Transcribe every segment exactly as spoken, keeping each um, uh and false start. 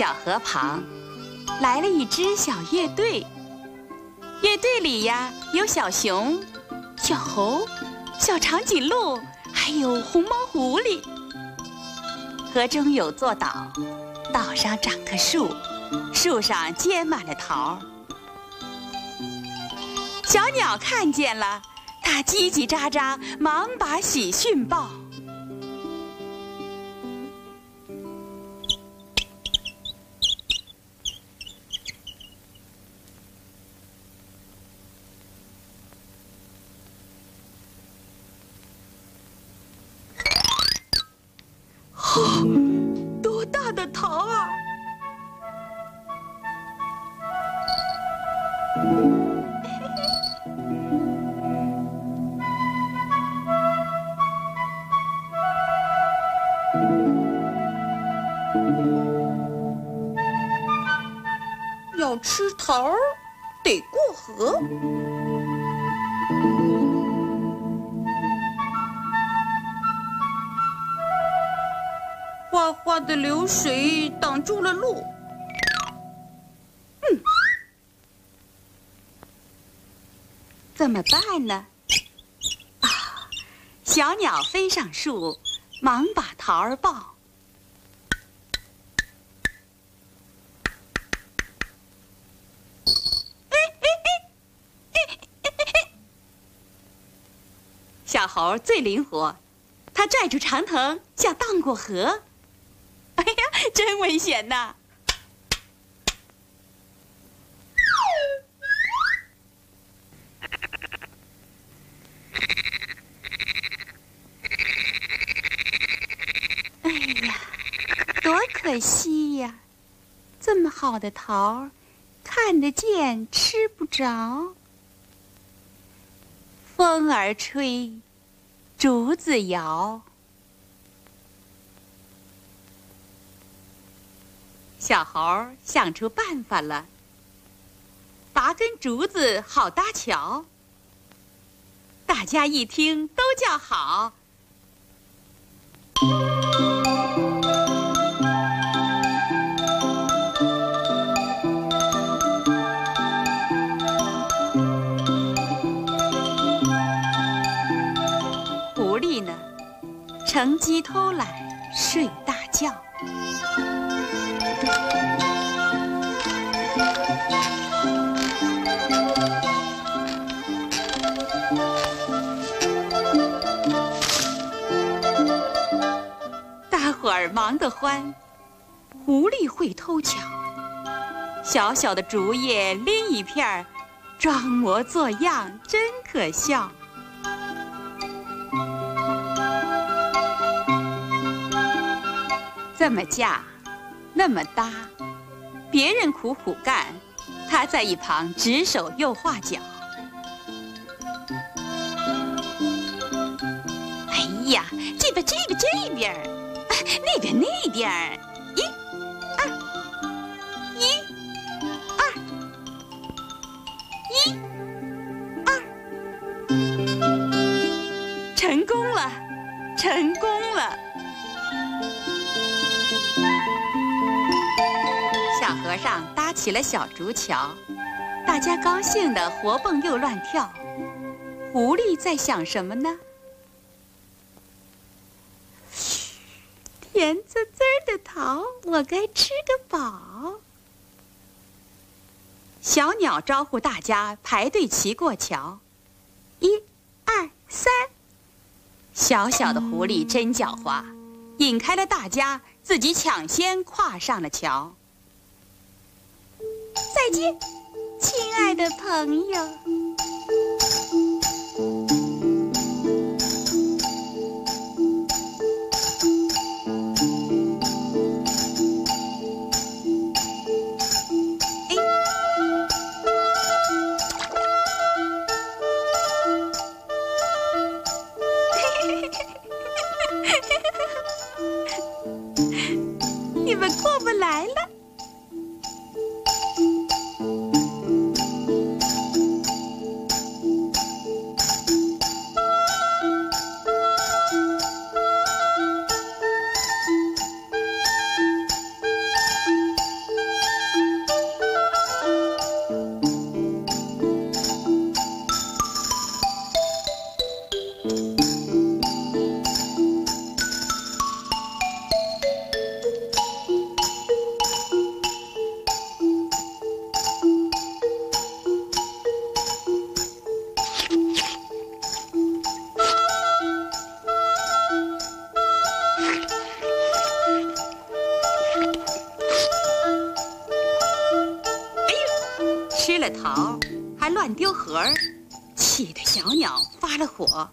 小河旁，来了一支小乐队。乐队里呀，有小熊、小猴、小长颈鹿，还有红毛狐狸。河中有座岛，岛上长棵树，树上结满了桃。小鸟看见了，它叽叽喳喳，忙把喜讯报。 要吃桃儿，得过河。哗哗的流水挡住了路。嗯，怎么办呢？啊，小鸟飞上树，忙把桃儿抱。 小猴最灵活，他拽住长藤想荡过河，哎呀，真危险呐！哎呀，多可惜呀！这么好的桃，看得见吃不着。 风儿吹，竹子摇。小猴想出办法了，拔根竹子好搭桥。大家一听都叫好。乘机偷懒睡大觉。大伙儿忙得欢，狐狸会偷巧，小小的竹叶拎一片儿，装模作样，真可笑。 这么架，那么搭，别人苦苦干，他在一旁指手又画脚。哎呀，这边这边这边，啊，那边那边，一、二、一、二、一、二，成功了，成功了。 小和尚搭起了小竹桥，大家高兴的活蹦又乱跳。狐狸在想什么呢？甜滋滋的桃，我该吃个饱。小鸟招呼大家排队齐过桥，一、二、三。小小的狐狸真狡猾，引开了大家，自己抢先跨上了桥。 再见，亲爱的朋友。哎，你们过不来了。吃了桃，还乱丢核儿，气得小鸟发了火。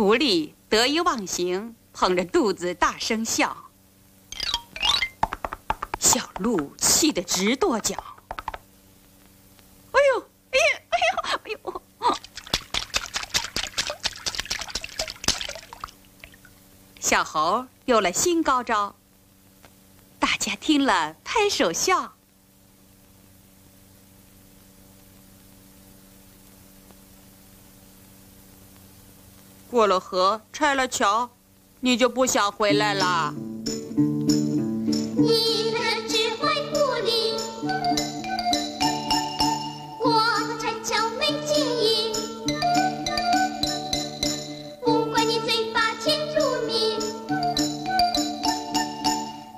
狐狸得意忘形，捧着肚子大声笑。小鹿气得直跺脚。哎呦，哎呦，哎呦，哎呦！小猴有了新高招，大家听了拍手笑。 过了河，拆了桥，你就不想回来啦？你们只会狐狸，我拆桥没记忆，不管你嘴巴甜如蜜，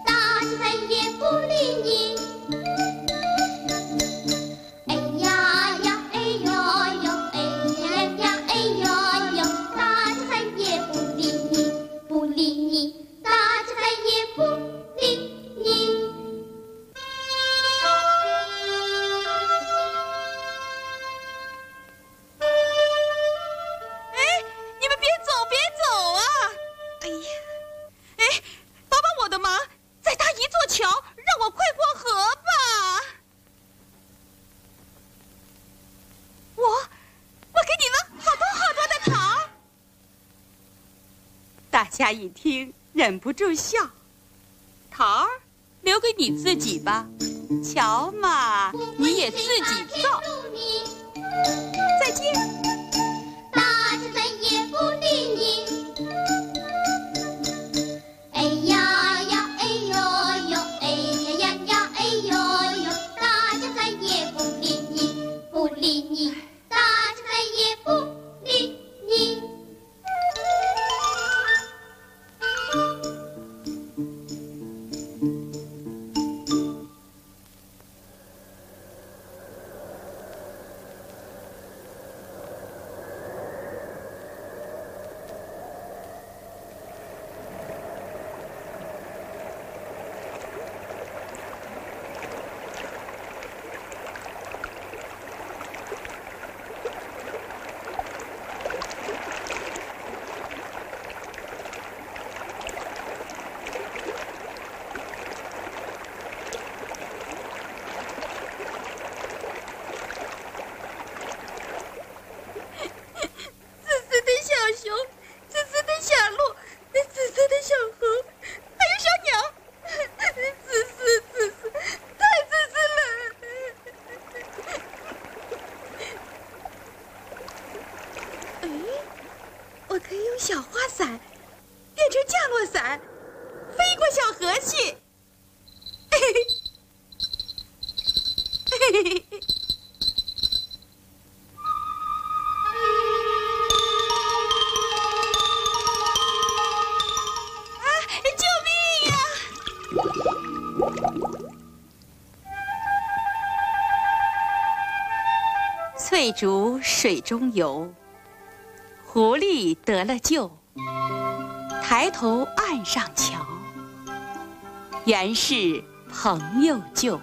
大家再也不理你。哎呀呀，哎呦呦，哎呀呀，哎呦。 他一听，忍不住笑。桃儿，留给你自己吧。桥嘛，你也自己造。再见。大家再也不理你。哎呀呀，哎呦呦，哎呀呀呀，哎呦呦，大家再也不理你，不理你，大家再也不理你。 翠竹水中游，狐狸得了救。抬头岸上瞧，原是朋友旧。